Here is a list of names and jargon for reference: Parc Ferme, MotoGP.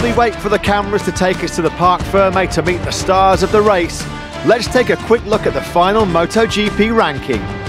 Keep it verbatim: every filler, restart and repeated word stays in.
While we wait for the cameras to take us to the Parc Ferme to meet the stars of the race, let's take a quick look at the final MotoGP ranking.